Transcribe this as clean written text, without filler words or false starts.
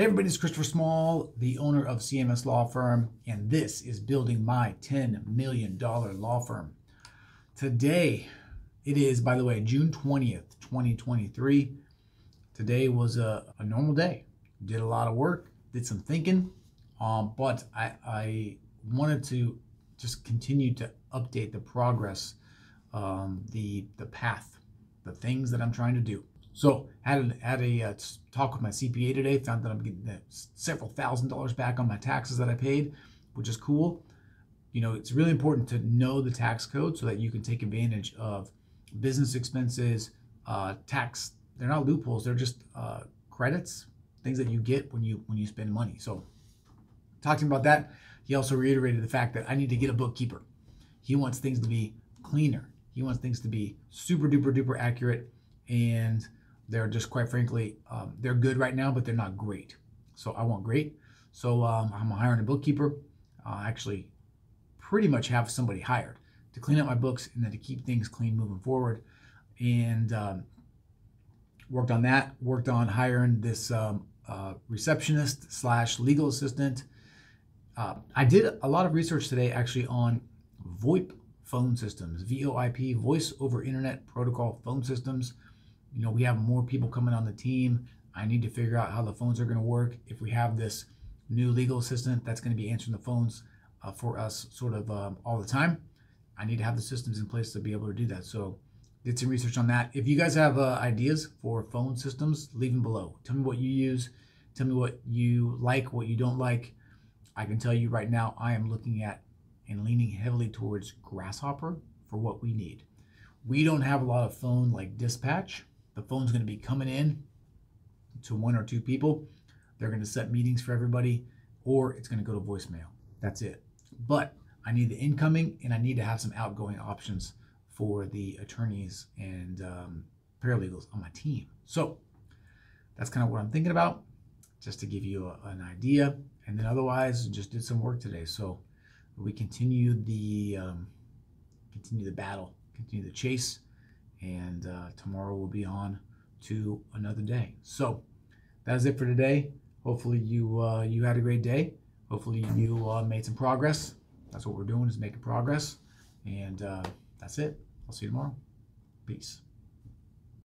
Hey everybody, it's Christopher Small, the owner of CMS Law Firm, and this is Building My $10 Million Law Firm. Today, it is, by the way, June 20th, 2023. Today was a normal day. Did a lot of work, did some thinking, but I wanted to just continue to update the progress, the path, the things that I'm trying to do. So had a talk with my CPA today, found that I'm getting several $1,000 back on my taxes that I paid, which is cool. You know, it's really important to know the tax code so that you can take advantage of business expenses, tax. They're not loopholes. They're just credits, things that you get when you spend money. So talking about that, he also reiterated the fact that I need to get a bookkeeper. He wants things to be cleaner. He wants things to be super duper duper accurate, and they're just, quite frankly, they're good right now, but they're not great. So I want great. So I'm hiring a bookkeeper. I actually pretty much have somebody hired to clean up my books and then to keep things clean moving forward. And worked on that, worked on hiring this receptionist / legal assistant. I did a lot of research today actually on VoIP phone systems, VoIP, voice over internet protocol phone systems. You know, we have more people coming on the team. I need to figure out how the phones are going to work. If we have this new legal assistant that's going to be answering the phones for us sort of all the time, I need to have the systems in place to be able to do that. So did some research on that. If you guys have ideas for phone systems, leave them below. Tell me what you use. Tell me what you like, what you don't like. I can tell you right now, I am looking at and leaning heavily towards Grasshopper for what we need. We don't have a lot of phone like dispatch. The phone's going to be coming in to one or two people. They're going to set meetings for everybody, or it's going to go to voicemail. That's it. But I need the incoming, and I need to have some outgoing options for the attorneys and paralegals on my team. So that's kind of what I'm thinking about, just to give you an idea. And then otherwise, just did some work today. So we continue the battle, continue the chase. And tomorrow we'll be on to another day. So that is it for today. Hopefully you had a great day. Hopefully you made some progress. That's what we're doing, is making progress. And that's it. I'll see you tomorrow. Peace.